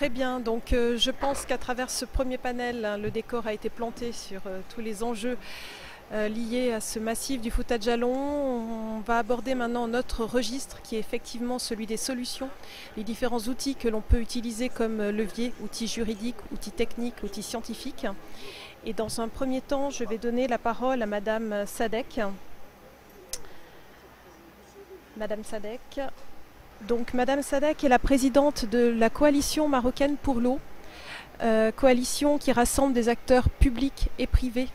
Très bien, donc je pense qu'à travers ce premier panel, hein, le décor a été planté sur tous les enjeux liés à ce massif du Fouta Djallon. On va aborder maintenant notre registre qui est effectivement celui des solutions, les différents outils que l'on peut utiliser comme levier, outils juridiques, outils techniques, outils scientifiques. Et dans un premier temps, je vais donner la parole à Madame Sadek. Madame Sadek. Donc, Madame Sadek est la présidente de la coalition marocaine pour l'eau, coalition qui rassemble des acteurs publics et privés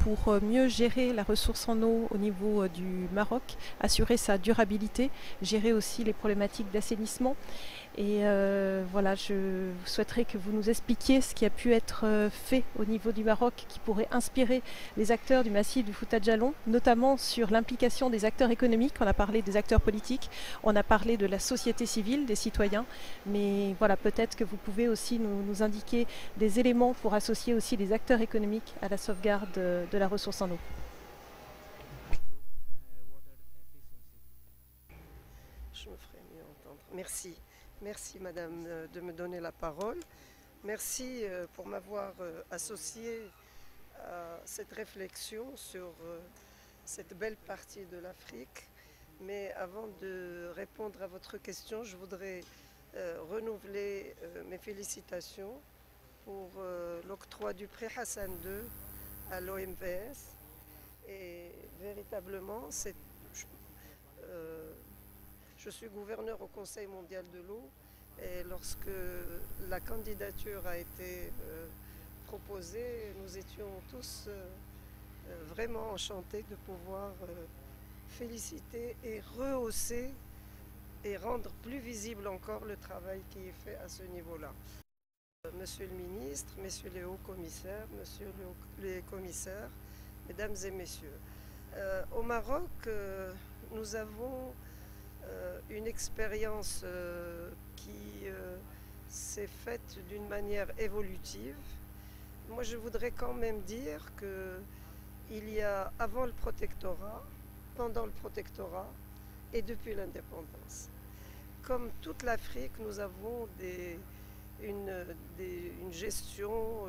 pour mieux gérer la ressource en eau au niveau du Maroc, assurer sa durabilité, gérer aussi les problématiques d'assainissement. Et voilà, je souhaiterais que vous nous expliquiez ce qui a pu être fait au niveau du Maroc qui pourrait inspirer les acteurs du massif du Fouta Djallon, notamment sur l'implication des acteurs économiques. On a parlé des acteurs politiques, on a parlé de la société civile, des citoyens, mais voilà, peut-être que vous pouvez aussi nous indiquer des éléments pour associer aussi les acteurs économiques à la sauvegarde de la ressource en eau. Je me ferai mieux entendre. Merci. Merci Madame de me donner la parole. Merci pour m'avoir associée à cette réflexion sur cette belle partie de l'Afrique. Mais avant de répondre à votre question, je voudrais renouveler mes félicitations pour l'octroi du prix Hassan II à l'OMVS. Et véritablement, c'est... Je suis gouverneur au Conseil mondial de l'eau et lorsque la candidature a été proposée, nous étions tous vraiment enchantés de pouvoir féliciter et rehausser et rendre plus visible encore le travail qui est fait à ce niveau-là. Monsieur le ministre, messieurs les hauts commissaires, monsieur les commissaires, mesdames et messieurs, au Maroc, nous avons une expérience qui s'est faite d'une manière évolutive. Moi, je voudrais quand même dire qu'il y a avant le protectorat, pendant le protectorat et depuis l'indépendance. Comme toute l'Afrique, nous avons une gestion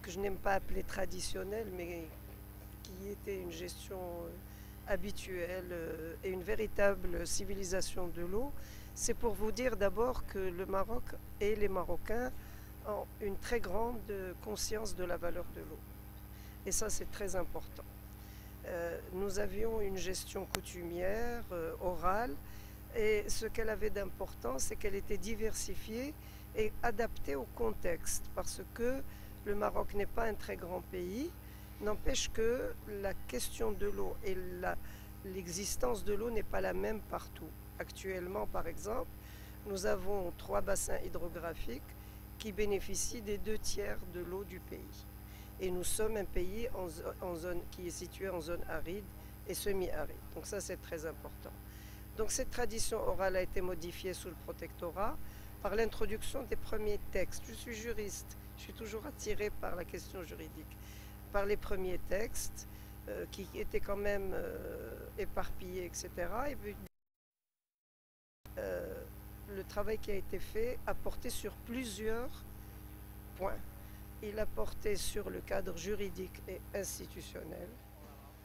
que je n'aime pas appeler traditionnelle, mais qui était une gestion habituelle et une véritable civilisation de l'eau. C'est pour vous dire d'abord que le Maroc et les Marocains ont une très grande conscience de la valeur de l'eau. Et ça, c'est très important. Nous avions une gestion coutumière, orale, et ce qu'elle avait d'important, c'est qu'elle était diversifiée et adaptée au contexte, parce que le Maroc n'est pas un très grand pays. N'empêche que la question de l'eau et l'existence de l'eau n'est pas la même partout. Actuellement, par exemple, nous avons 3 bassins hydrographiques qui bénéficient des 2 tiers de l'eau du pays. Et nous sommes un pays qui est situé en zone aride et semi-aride. Donc ça, c'est très important. Donc cette tradition orale a été modifiée sous le protectorat par l'introduction des premiers textes. Je suis juriste, je suis toujours attirée par la question juridique. Par les premiers textes qui étaient quand même éparpillés, etc. Et puis, le travail qui a été fait a porté sur plusieurs points. Il a porté sur le cadre juridique et institutionnel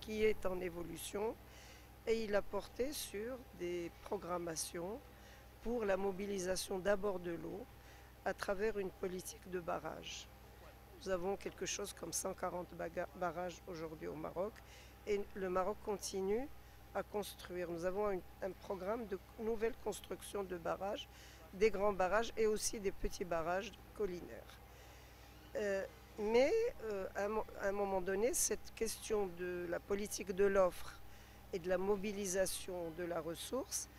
qui est en évolution et il a porté sur des programmations pour la mobilisation d'abord de l'eau à travers une politique de barrage. Nous avons quelque chose comme 140 barrages aujourd'hui au Maroc et le Maroc continue à construire. Nous avons un programme de nouvelle construction de barrages, des grands barrages et aussi des petits barrages collinaires. Mais à un moment donné, cette question de la politique de l'offre et de la mobilisation de la ressource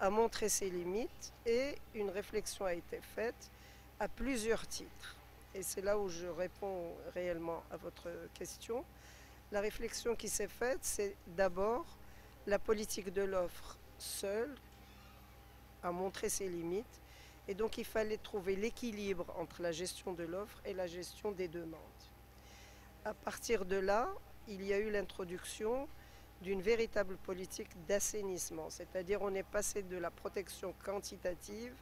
a montré ses limites et une réflexion a été faite à plusieurs titres. Et c'est là où je réponds réellement à votre question. La réflexion qui s'est faite, c'est d'abord la politique de l'offre seule a montré ses limites. Et donc il fallait trouver l'équilibre entre la gestion de l'offre et la gestion des demandes. À partir de là, il y a eu l'introduction d'une véritable politique d'assainissement. C'est-à-dire on est passé de la protection quantitative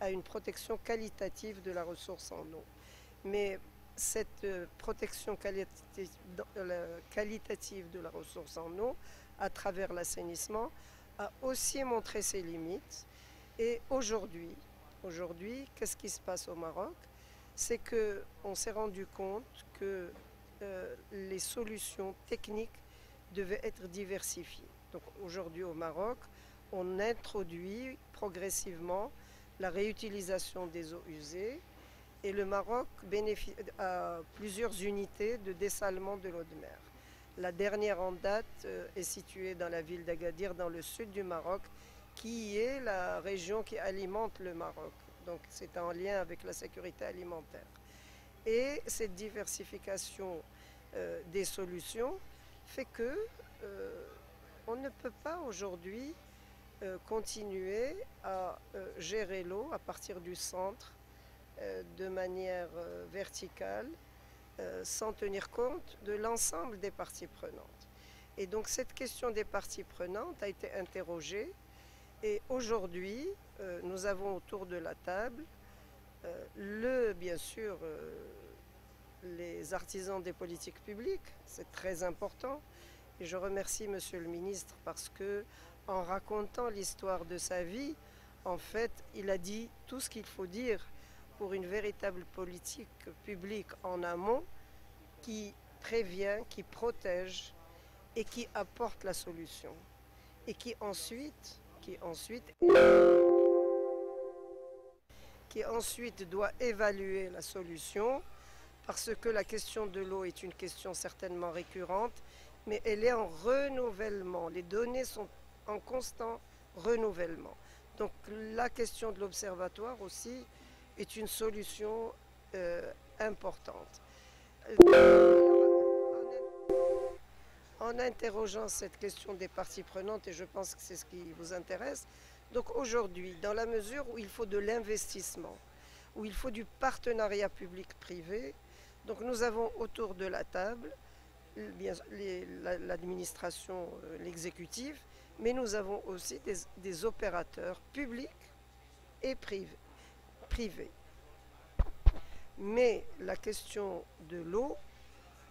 à une protection qualitative de la ressource en eau. Mais cette protection qualitative de la ressource en eau, à travers l'assainissement, a aussi montré ses limites. Et aujourd'hui, qu'est-ce qui se passe au Maroc? C'est qu'on s'est rendu compte que les solutions techniques devaient être diversifiées. Donc aujourd'hui au Maroc, on introduit progressivement la réutilisation des eaux usées et le Maroc a plusieurs unités de dessalement de l'eau de mer. La dernière en date est située dans la ville d'Agadir, dans le sud du Maroc, qui est la région qui alimente le Maroc. Donc c'est en lien avec la sécurité alimentaire. Et cette diversification des solutions fait que on ne peut pas aujourd'hui continuer à gérer l'eau à partir du centre de manière verticale sans tenir compte de l'ensemble des parties prenantes. Et donc cette question des parties prenantes a été interrogée. Et aujourd'hui, nous avons autour de la table, bien sûr, les artisans des politiques publiques, c'est très important. Et je remercie Monsieur le Ministre parce que, en racontant l'histoire de sa vie, en fait, il a dit tout ce qu'il faut dire pour une véritable politique publique en amont qui prévient, qui protège et qui apporte la solution. Et qui ensuite doit évaluer la solution, parce que la question de l'eau est une question certainement récurrente, mais elle est en renouvellement. Les données sont en constant renouvellement. Donc la question de l'observatoire aussi est une solution importante. En interrogeant cette question des parties prenantes, et je pense que c'est ce qui vous intéresse, donc aujourd'hui, dans la mesure où il faut de l'investissement, où il faut du partenariat public-privé, donc nous avons autour de la table l'administration, l'exécutif, mais nous avons aussi des opérateurs publics et privés. Mais la question de l'eau,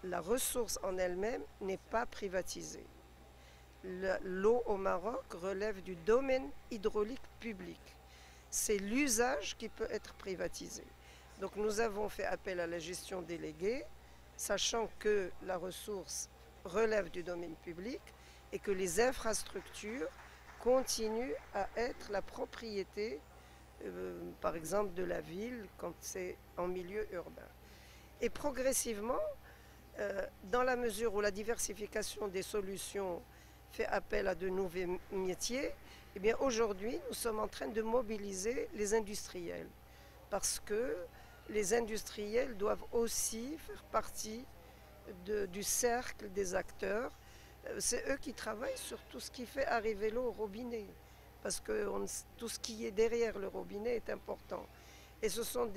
la ressource en elle-même n'est pas privatisée. L'eau au Maroc relève du domaine hydraulique public. C'est l'usage qui peut être privatisé. Donc nous avons fait appel à la gestion déléguée, sachant que la ressource relève du domaine public et que les infrastructures continuent à être la propriété, par exemple, de la ville quand c'est en milieu urbain. Et progressivement, dans la mesure où la diversification des solutions fait appel à de nouveaux métiers, eh bien aujourd'hui, nous sommes en train de mobiliser les industriels. Parce que les industriels doivent aussi faire partie du cercle des acteurs. C'est eux qui travaillent sur tout ce qui fait arriver l'eau au robinet. Parce que tout ce qui est derrière le robinet est important. Et ce sont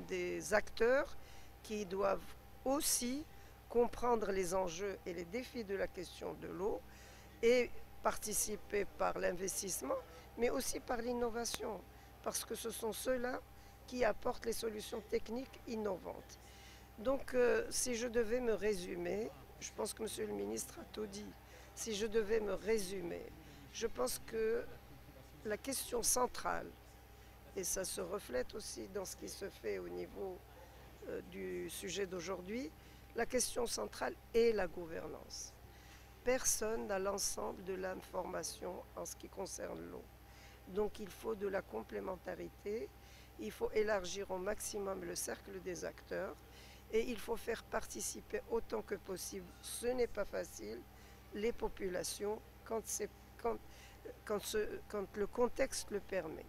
des acteurs qui doivent aussi comprendre les enjeux et les défis de la question de l'eau et participer par l'investissement, mais aussi par l'innovation, parce que ce sont ceux-là qui apportent les solutions techniques innovantes. Donc, si je devais me résumer, je pense que Monsieur le Ministre a tout dit, si je devais me résumer, je pense que la question centrale, et ça se reflète aussi dans ce qui se fait au niveau du sujet d'aujourd'hui, la question centrale est la gouvernance. Personne n'a l'ensemble de l'information en ce qui concerne l'eau. Donc il faut de la complémentarité, il faut élargir au maximum le cercle des acteurs et il faut faire participer autant que possible, ce n'est pas facile, les populations quand le contexte le permet.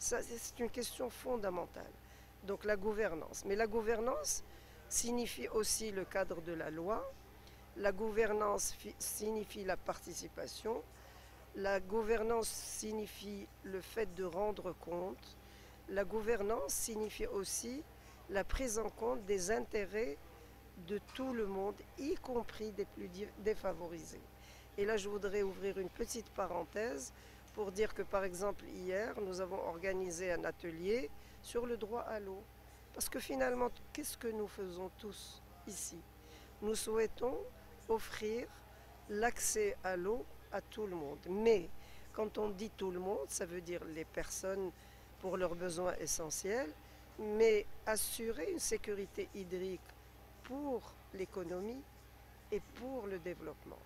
C'est une question fondamentale, donc la gouvernance. Mais la gouvernance signifie aussi le cadre de la loi, la gouvernance signifie la participation, la gouvernance signifie le fait de rendre compte, la gouvernance signifie aussi la prise en compte des intérêts de tout le monde, y compris des plus défavorisés. Et là, je voudrais ouvrir une petite parenthèse pour dire que, par exemple, hier, nous avons organisé un atelier sur le droit à l'eau. Parce que finalement, qu'est-ce que nous faisons tous ici? Nous souhaitons offrir l'accès à l'eau à tout le monde. Mais quand on dit tout le monde, ça veut dire les personnes pour leurs besoins essentiels, mais assurer une sécurité hydrique pour l'économie et pour le développement.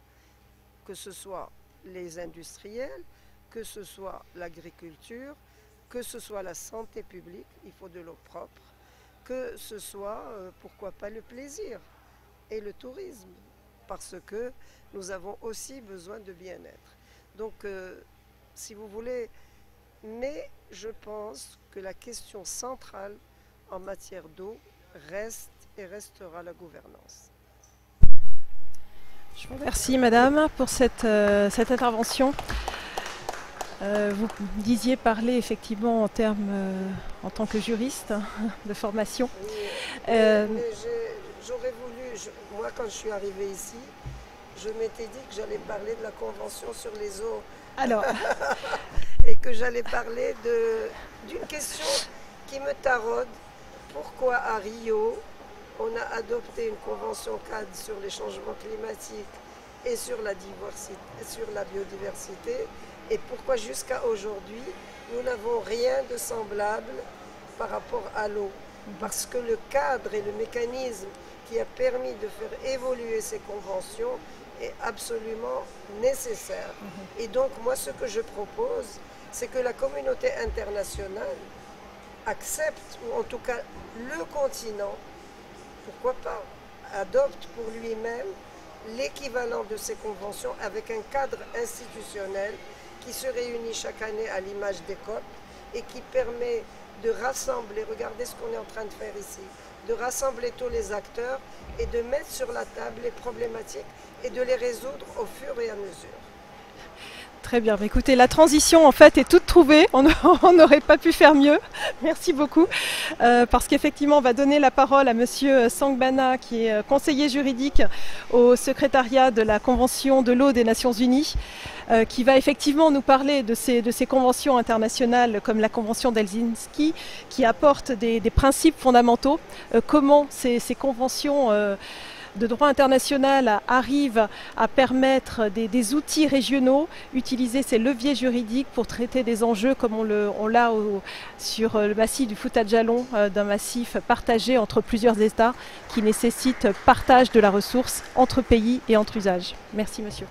Que ce soit les industriels, que ce soit l'agriculture, que ce soit la santé publique, il faut de l'eau propre, que ce soit, pourquoi pas, le plaisir et le tourisme, parce que nous avons aussi besoin de bien-être. Donc, si vous voulez, mais je pense que la question centrale en matière d'eau reste et restera la gouvernance. Je vous remercie, madame, pour cette intervention. Vous disiez parler effectivement en termes, en tant que juriste, hein, de formation. Oui, j'aurais voulu, moi quand je suis arrivée ici, je m'étais dit que j'allais parler de la Convention sur les eaux. Alors. Et que j'allais parler d'une question qui me taraude. Pourquoi à Rio, on a adopté une convention cadre sur les changements climatiques et sur la biodiversité? Et pourquoi jusqu'à aujourd'hui, nous n'avons rien de semblable par rapport à l'eau? Parce que le cadre et le mécanisme qui a permis de faire évoluer ces conventions est absolument nécessaire. Et donc, moi, ce que je propose, c'est que la communauté internationale accepte, ou en tout cas le continent, pourquoi pas, adopte pour lui-même l'équivalent de ces conventions avec un cadre institutionnel qui se réunit chaque année à l'image des COP et qui permet de rassembler, regardez ce qu'on est en train de faire ici, de rassembler tous les acteurs et de mettre sur la table les problématiques et de les résoudre au fur et à mesure. Très bien, mais écoutez, la transition en fait est toute trouvée, on n'aurait pas pu faire mieux, merci beaucoup, parce qu'effectivement on va donner la parole à monsieur Sangbana qui est conseiller juridique au secrétariat de la Convention de l'eau des Nations Unies, qui va effectivement nous parler de ces conventions internationales comme la Convention d'Helsinki qui apporte des principes fondamentaux, comment ces conventions de droit international arrive à permettre des outils régionaux, utiliser ces leviers juridiques pour traiter des enjeux comme on l'a sur le massif du Fouta Djallon, d'un massif partagé entre plusieurs États qui nécessite partage de la ressource entre pays et entre usages. Merci monsieur.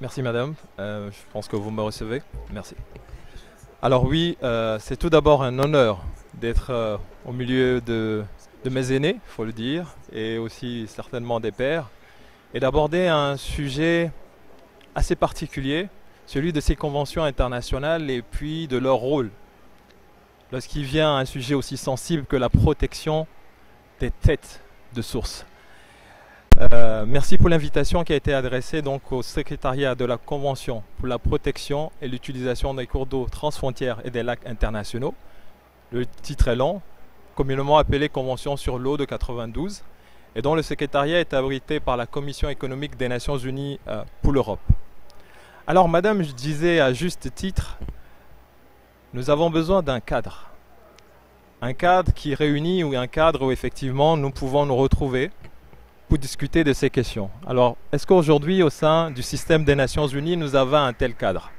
Merci madame, je pense que vous me recevez. Merci. Alors oui, c'est tout d'abord un honneur d'être au milieu de mes aînés, il faut le dire, et aussi certainement des pairs, et d'aborder un sujet assez particulier, celui de ces conventions internationales et puis de leur rôle. Lorsqu'il vient un sujet aussi sensible que la protection des têtes de source. Merci pour l'invitation qui a été adressée donc, au secrétariat de la Convention pour la protection et l'utilisation des cours d'eau transfrontières et des lacs internationaux. Le titre est long, communément appelé Convention sur l'eau de 1992, et dont le secrétariat est abrité par la Commission économique des Nations Unies pour l'Europe. Alors madame, je disais à juste titre, nous avons besoin d'un cadre. Un cadre qui réunit ou un cadre où effectivement nous pouvons nous retrouver pour discuter de ces questions. Alors, est-ce qu'aujourd'hui, au sein du système des Nations Unies, nous avons un tel cadre?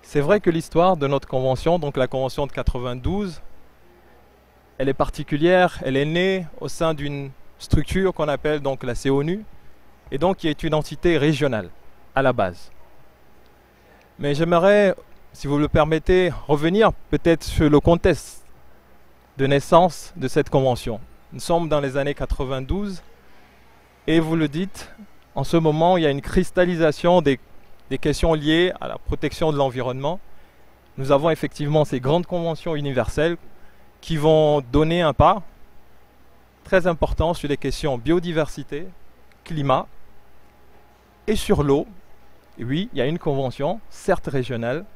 C'est vrai que l'histoire de notre convention, donc la convention de 1992, elle est particulière, elle est née au sein d'une structure qu'on appelle donc la CONU, et donc qui est une entité régionale, à la base. Mais j'aimerais, si vous le permettez, revenir peut-être sur le contexte de naissance de cette convention. Nous sommes dans les années 1992, et vous le dites, en ce moment, il y a une cristallisation des questions liées à la protection de l'environnement. Nous avons effectivement ces grandes conventions universelles qui vont donner un pas très important sur les questions biodiversité, climat et sur l'eau. Oui, il y a une convention, certes régionale,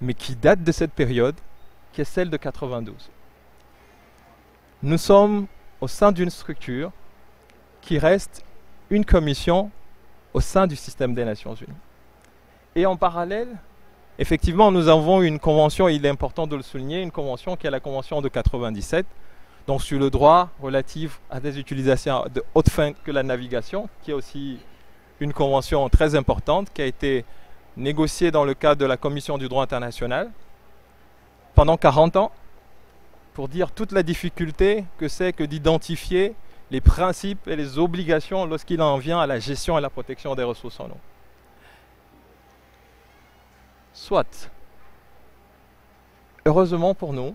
mais qui date de cette période, qui est celle de 1992. Nous sommes au sein d'une structure qui reste une commission au sein du système des Nations Unies. Et en parallèle, effectivement, nous avons une convention, et il est important de le souligner, une convention qui est la convention de 1997, donc sur le droit relatif à des utilisations de haute fin que la navigation, qui est aussi une convention très importante qui a été négociée dans le cadre de la Commission du droit international pendant 40 ans pour dire toute la difficulté que c'est que d'identifier les principes et les obligations lorsqu'il en vient à la gestion et la protection des ressources en eau. Soit, heureusement pour nous,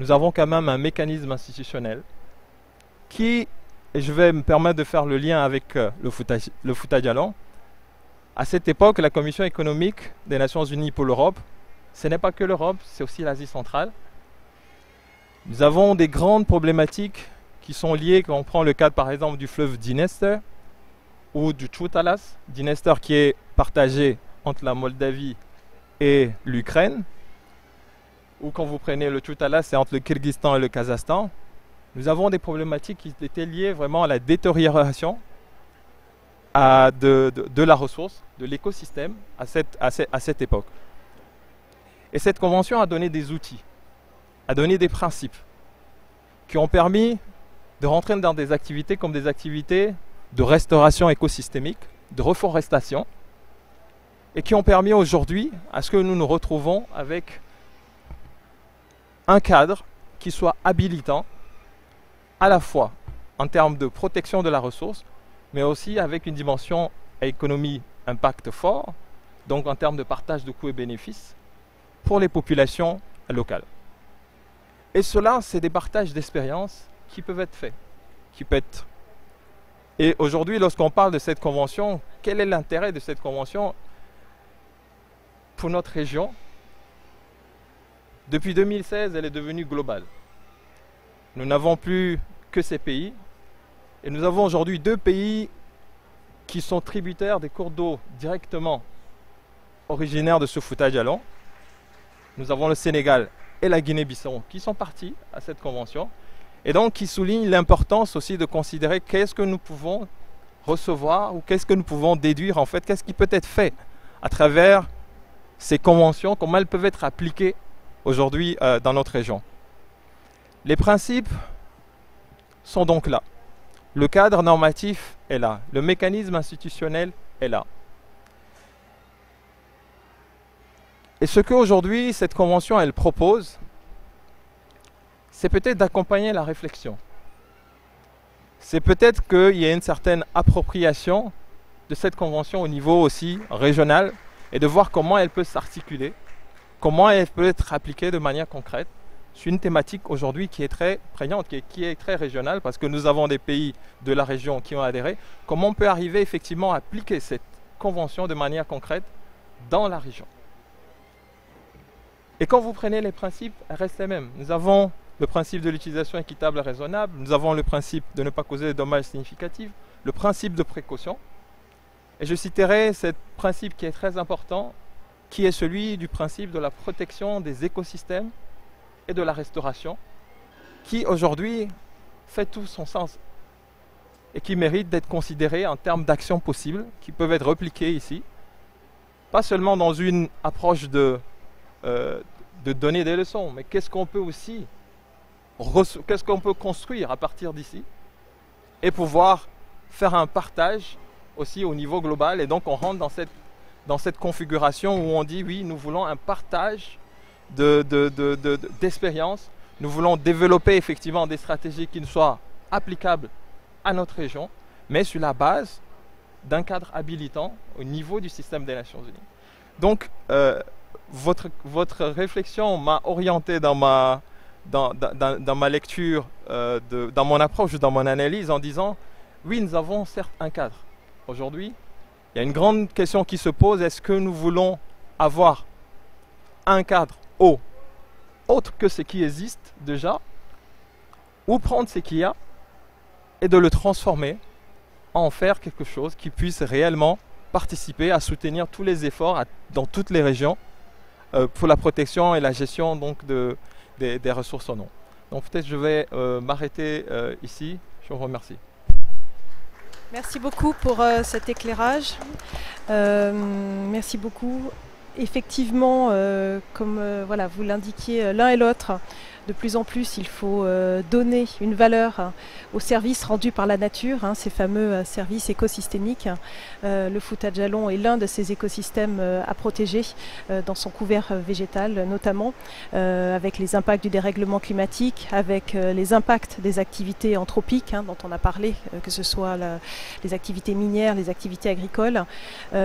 nous avons quand même un mécanisme institutionnel qui, et je vais me permettre de faire le lien avec le Fouta Djallon, à cette époque, la Commission économique des Nations Unies pour l'Europe, ce n'est pas que l'Europe, c'est aussi l'Asie centrale. Nous avons des grandes problématiques qui sont liées, quand on prend le cadre par exemple du fleuve Dniester ou du Chu-Talas, Dniester qui est partagé entre la Moldavie et l'Ukraine, ou quand vous prenez le Chu-Talas, c'est entre le Kyrgyzstan et le Kazakhstan. Nous avons des problématiques qui étaient liées vraiment à la détérioration de la ressource, de l'écosystème à cette époque. Et cette convention a donné des outils, a donné des principes qui ont permis de rentrer dans des activités comme des activités de restauration écosystémique, de reforestation, et qui ont permis aujourd'hui à ce que nous nous retrouvons avec un cadre qui soit habilitant à la fois en termes de protection de la ressource, mais aussi avec une dimension à économie impact fort, donc en termes de partage de coûts et bénéfices pour les populations locales. Et cela, c'est des partages d'expériences qui peuvent être faits, qui peuvent être. Et aujourd'hui, lorsqu'on parle de cette convention, quel est l'intérêt de cette convention pour notre région? Depuis 2016, elle est devenue globale. Nous n'avons plus que ces pays. Et nous avons aujourd'hui deux pays qui sont tributaires des cours d'eau directement originaires de ce Fouta Djallon. Nous avons le Sénégal et la Guinée-Bissau qui sont partis à cette convention. Et donc qui soulignent l'importance aussi de considérer qu'est-ce que nous pouvons recevoir ou qu'est-ce que nous pouvons déduire en fait, qu'est-ce qui peut être fait à travers ces conventions, comment elles peuvent être appliquées aujourd'hui dans notre région. Les principes sont donc là. Le cadre normatif est là. Le mécanisme institutionnel est là. Et ce qu'aujourd'hui, cette convention, elle propose, c'est peut-être d'accompagner la réflexion. C'est peut-être qu'il y a une certaine appropriation de cette convention au niveau aussi régional et de voir comment elle peut s'articuler, comment elle peut être appliquée de manière concrète. C'est une thématique aujourd'hui qui est très prégnante, qui est très régionale, parce que nous avons des pays de la région qui ont adhéré. Comment on peut arriver effectivement à appliquer cette convention de manière concrète dans la région? Et quand vous prenez les principes, elles restent les mêmes. Nous avons le principe de l'utilisation équitable et raisonnable, nous avons le principe de ne pas causer de dommages significatifs, le principe de précaution. Et je citerai ce principe qui est très important, qui est celui du principe de la protection des écosystèmes et de la restauration, qui aujourd'hui fait tout son sens et qui mérite d'être considéré en termes d'actions possibles qui peuvent être repliquées ici, pas seulement dans une approche de donner des leçons, mais qu'est-ce qu'on peut aussi, qu'est-ce qu'on peut construire à partir d'ici et pouvoir faire un partage aussi au niveau global. Et donc on rentre dans cette configuration où on dit oui, nous voulons un partage d'expérience. Nous voulons développer effectivement des stratégies qui soient applicables à notre région, mais sur la base d'un cadre habilitant au niveau du système des Nations Unies. Donc, votre réflexion m'a orienté dans ma lecture, dans mon approche, dans mon analyse, en disant oui, nous avons certes un cadre. Aujourd'hui, il y a une grande question qui se pose, est-ce que nous voulons avoir un cadre autre que ce qui existe déjà, ou prendre ce qu'il y a et de le transformer, en faire quelque chose qui puisse réellement participer à soutenir tous les efforts dans toutes les régions pour la protection et la gestion donc des ressources en eau. Donc peut-être je vais m'arrêter ici. Je vous remercie. Merci beaucoup pour cet éclairage. Merci beaucoup. Effectivement, comme voilà, vous l'indiquiez l'un et l'autre, de plus en plus, il faut donner une valeur aux services rendus par la nature, ces fameux services écosystémiques. Le Fouta Djallon est l'un de ces écosystèmes à protéger dans son couvert végétal, notamment avec les impacts du dérèglement climatique, avec les impacts des activités anthropiques dont on a parlé, que ce soit les activités minières, les activités agricoles. Et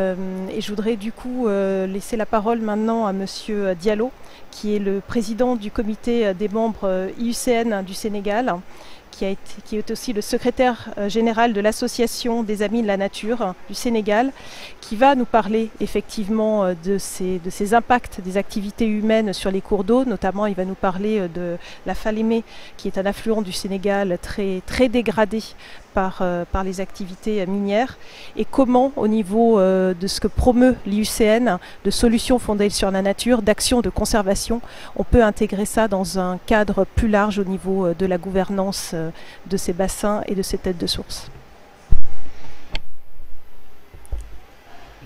je voudrais du coup laisser la parole maintenant à Monsieur Diallo, qui est le président du comité des membres IUCN du Sénégal, qui est aussi le secrétaire général de l'association des Amis de la Nature du Sénégal, qui va nous parler effectivement de ces impacts des activités humaines sur les cours d'eau. Notamment, il va nous parler de la Falémé, qui est un affluent du Sénégal très, très dégradé par les activités minières, et comment, au niveau de ce que promeut l'IUCN, de solutions fondées sur la nature, d'actions de conservation, on peut intégrer ça dans un cadre plus large au niveau de la gouvernance de ces bassins et de ces têtes de source.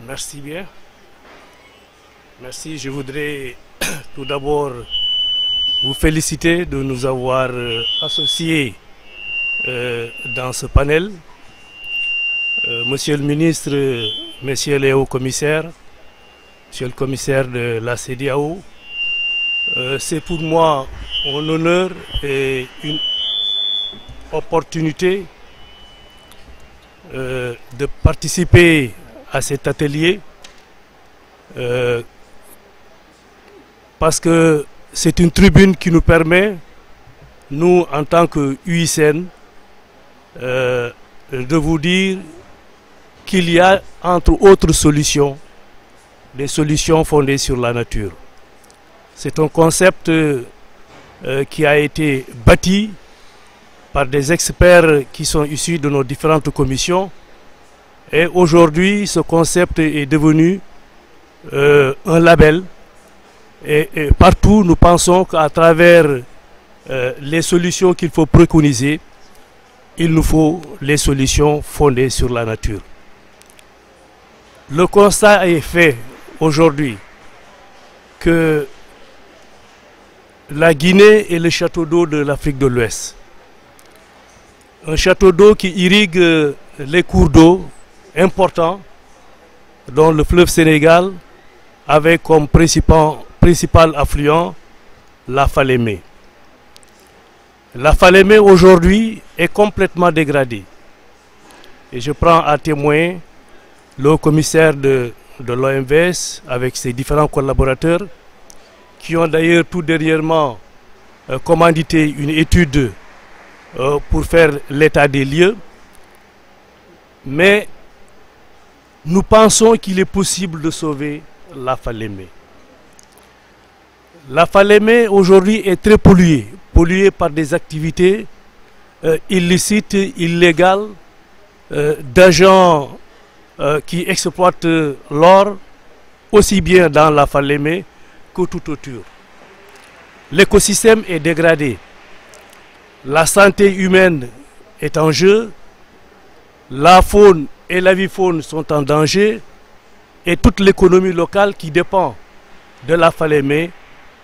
Merci bien. Merci. Je voudrais tout d'abord vous féliciter de nous avoir associés dans ce panel. Monsieur le ministre, Monsieur le haut commissaire, Monsieur le commissaire de la CEDEAO, c'est pour moi un honneur et une opportunité de participer à cet atelier parce que c'est une tribune qui nous permet, nous en tant que IUCN, de vous dire qu'il y a entre autres solutions, des solutions fondées sur la nature. C'est un concept qui a été bâti par des experts qui sont issus de nos différentes commissions. Et aujourd'hui, ce concept est devenu un label. Et partout, nous pensons qu'à travers les solutions qu'il faut préconiser, il nous faut les solutions fondées sur la nature. Le constat est fait aujourd'hui que la Guinée est le château d'eau de l'Afrique de l'Ouest. Un château d'eau qui irrigue les cours d'eau importants, dont le fleuve Sénégal, avec comme principal affluent la Falémé. La Falémé aujourd'hui est complètement dégradée. Et je prends à témoin le haut commissaire de l'OMVS avec ses différents collaborateurs qui ont d'ailleurs tout dernièrement commandité une étude pour faire l'état des lieux. Mais nous pensons qu'il est possible de sauver la Falémé. La Falémé aujourd'hui est très polluée par des activités illicites, illégales, d'agents qui exploitent l'or, aussi bien dans la Falémé que tout autour. L'écosystème est dégradé. La santé humaine est en jeu, la faune et la vie-faune sont en danger et toute l'économie locale qui dépend de la Falémé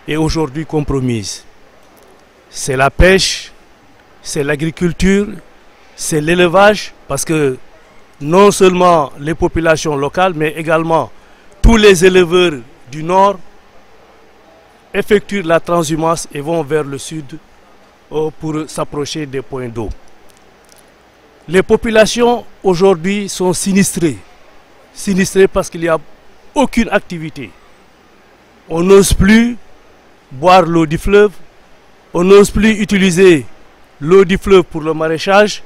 est aujourd'hui compromise. C'est la pêche, c'est l'agriculture, c'est l'élevage, parce que non seulement les populations locales, mais également tous les éleveurs du nord effectuent la transhumance et vont vers le sud pour s'approcher des points d'eau. Les populations aujourd'hui sont sinistrées parce qu'il n'y a aucune activité. On n'ose plus boire l'eau du fleuve, on n'ose plus utiliser l'eau du fleuve pour le maraîchage,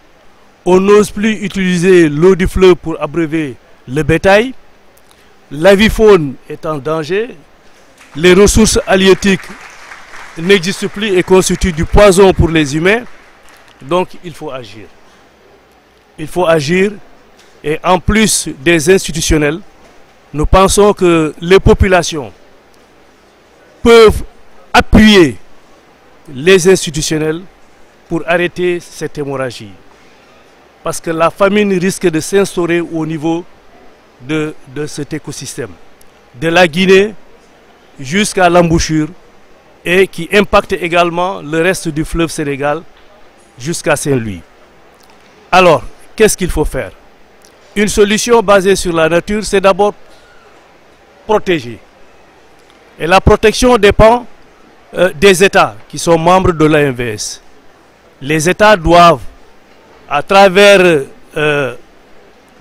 on n'ose plus utiliser l'eau du fleuve pour abreuver le bétail, la vie-faune est en danger, les ressources halieutiques n'existe plus et constitue du poison pour les humains. Donc il faut agir. Il faut agir, et en plus des institutionnels, nous pensons que les populations peuvent appuyer les institutionnels pour arrêter cette hémorragie. parce que la famine risque de s'instaurer au niveau de cet écosystème, de la Guinée jusqu'à l'embouchure, et qui impacte également le reste du fleuve Sénégal jusqu'à Saint-Louis. Alors, qu'est-ce qu'il faut faire? Une solution basée sur la nature, c'est d'abord protéger. Et la protection dépend des États qui sont membres de l'AMVS. Les États doivent, à travers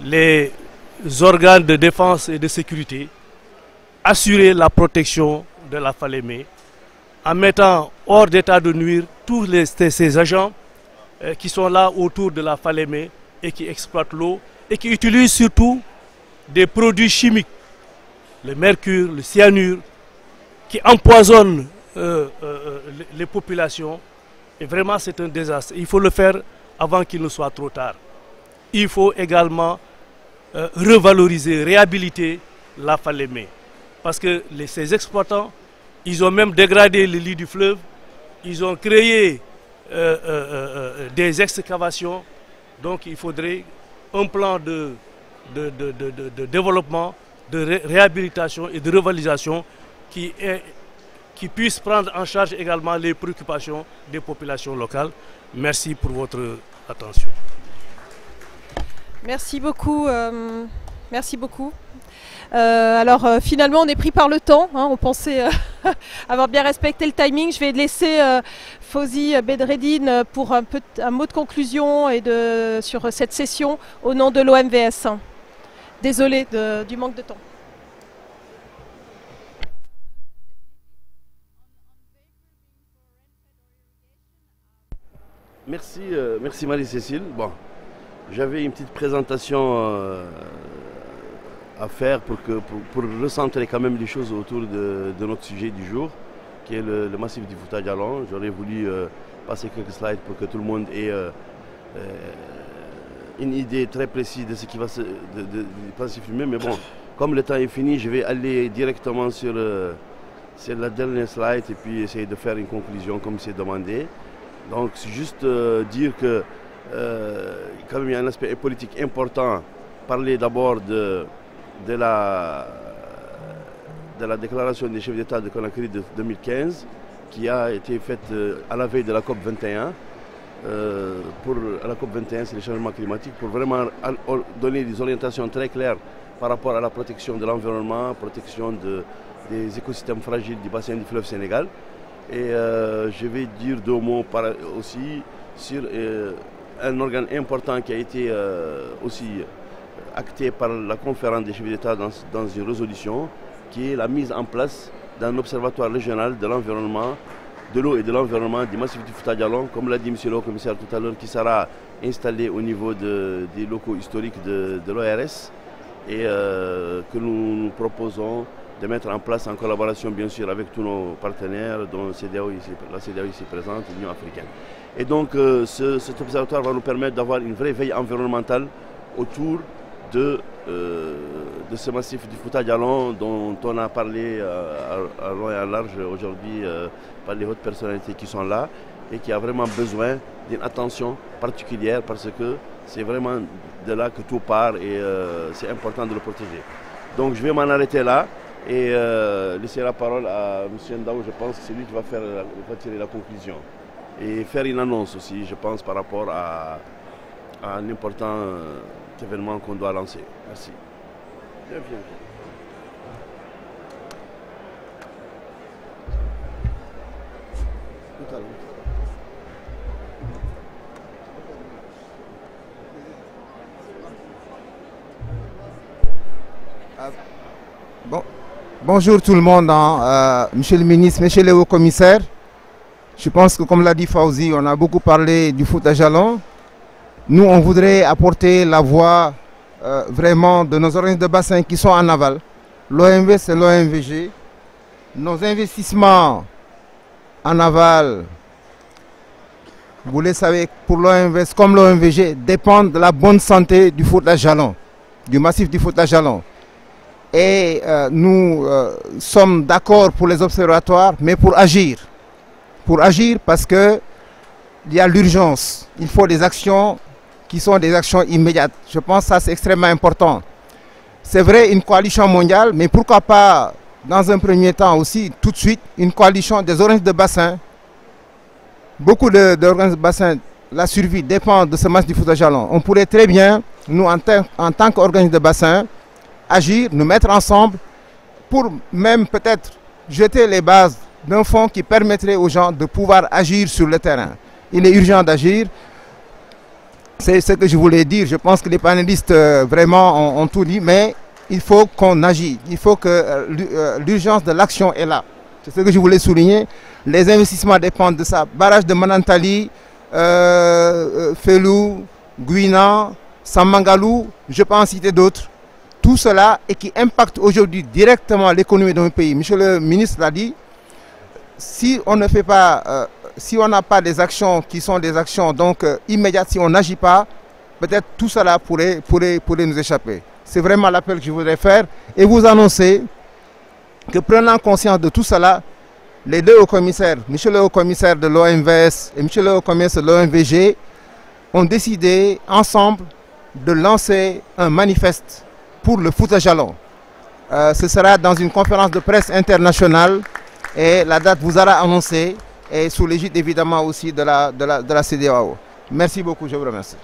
les organes de défense et de sécurité, assurer la protection de la Falémé en mettant hors d'état de nuire tous ces agents qui sont là autour de la Falémé et qui exploitent l'eau et qui utilisent surtout des produits chimiques, le mercure, le cyanure, qui empoisonnent les populations. Et vraiment, c'est un désastre. Il faut le faire avant qu'il ne soit trop tard. Il faut également revaloriser, réhabiliter la Falémé. Parce que ces exploitants, ils ont même dégradé les lits du fleuve, ils ont créé des excavations. Donc il faudrait un plan de développement, de réhabilitation et de revalorisation qui puisse prendre en charge également les préoccupations des populations locales. Merci pour votre attention. Merci beaucoup. Merci beaucoup. Alors finalement on est pris par le temps, hein, on pensait avoir bien respecté le timing. Je vais laisser Fawzi Bedredine pour un mot de conclusion et sur cette session au nom de l'OMVS. Désolée du manque de temps. Merci, merci Marie-Cécile. Bon, j'avais une petite présentation à faire pour recentrer quand même les choses autour de notre sujet du jour, qui est le massif du Fouta Djallon. J'aurais voulu passer quelques slides pour que tout le monde ait une idée très précise de ce qui va se du massif lui-même. Mais bon, comme le temps est fini, je vais aller directement sur la dernière slide et puis essayer de faire une conclusion comme c'est demandé. Donc c'est juste dire que quand même il y a un aspect politique important. Parler d'abord de la déclaration des chefs d'État de Conakry de 2015 qui a été faite à la veille de la COP21. À la COP21, c'est les changements climatiques, pour vraiment donner des orientations très claires par rapport à la protection de l'environnement, protection des écosystèmes fragiles du bassin du fleuve Sénégal. Et je vais dire deux mots aussi sur un organe important qui a été aussi acté par la conférence des chefs d'État dans une résolution, qui est la mise en place d'un observatoire régional de l'environnement, de l'eau et de l'environnement du massif du Fouta Djallon, comme l'a dit M. le commissaire tout à l'heure, qui sera installé au niveau des locaux historiques de l'ORS et que nous proposons de mettre en place en collaboration bien sûr avec tous nos partenaires, dont la CEDEAO ici présente, l'Union africaine. Et donc cet observatoire va nous permettre d'avoir une vraie veille environnementale autour de ce massif du Fouta Djallon dont on a parlé à long et à large aujourd'hui par les hautes personnalités qui sont là et qui a vraiment besoin d'une attention particulière parce que c'est vraiment de là que tout part et c'est important de le protéger. Donc je vais m'en arrêter là et laisser la parole à M. Ndao, je pense que c'est lui qui va tirer la conclusion et faire une annonce aussi, je pense, par rapport à un important événement qu'on doit lancer. Merci. Bienvenue. Bon, bonjour tout le monde, hein, monsieur le ministre, monsieur le haut-commissaire. Je pense que comme l'a dit Fawzi, on a beaucoup parlé du Fouta Djallon. Nous, on voudrait apporter la voix vraiment de nos organismes de bassin qui sont en aval. L'OMV, c'est l'OMVG. Nos investissements en aval, vous le savez, pour l'OMV comme l'OMVG, dépendent de la bonne santé du Fouta Djallon, du massif du Fouta Djallon. Et nous sommes d'accord pour les observatoires, mais pour agir. Pour agir parce qu'il y a l'urgence. Il faut des actions qui sont des actions immédiates. Je pense que ça c'est extrêmement important. C'est vrai, une coalition mondiale, mais pourquoi pas, dans un premier temps aussi, tout de suite, une coalition des organismes de bassin. Beaucoup d'organismes de bassin, la survie dépend de ce match du Fouta Djallon. On pourrait très bien, nous, en tant qu'organismes de bassin, agir, nous mettre ensemble pour même peut-être jeter les bases d'un fonds qui permettrait aux gens de pouvoir agir sur le terrain. Il est urgent d'agir. C'est ce que je voulais dire. Je pense que les panélistes vraiment ont tout dit, mais il faut qu'on agisse. Il faut que l'urgence de l'action est là. C'est ce que je voulais souligner. Les investissements dépendent de ça. Barrage de Manantali, Felou, Guina, Samangalou, je peux en citer d'autres. Tout cela et qui impacte aujourd'hui directement l'économie de notre pays. Monsieur le ministre l'a dit, si on ne fait pas, si on n'a pas des actions qui sont des actions donc immédiates, si on n'agit pas, peut-être tout cela pourrait nous échapper. C'est vraiment l'appel que je voudrais faire et vous annoncer que prenant conscience de tout cela, les deux hauts commissaires, monsieur le haut commissaire de l'OMVS et monsieur le haut commissaire de l'OMVG, ont décidé ensemble de lancer un manifeste pour le Fouta Djallon. Ce sera dans une conférence de presse internationale et la date vous sera annoncée et sous l'égide évidemment aussi de la CEDEAO. Merci beaucoup, je vous remercie.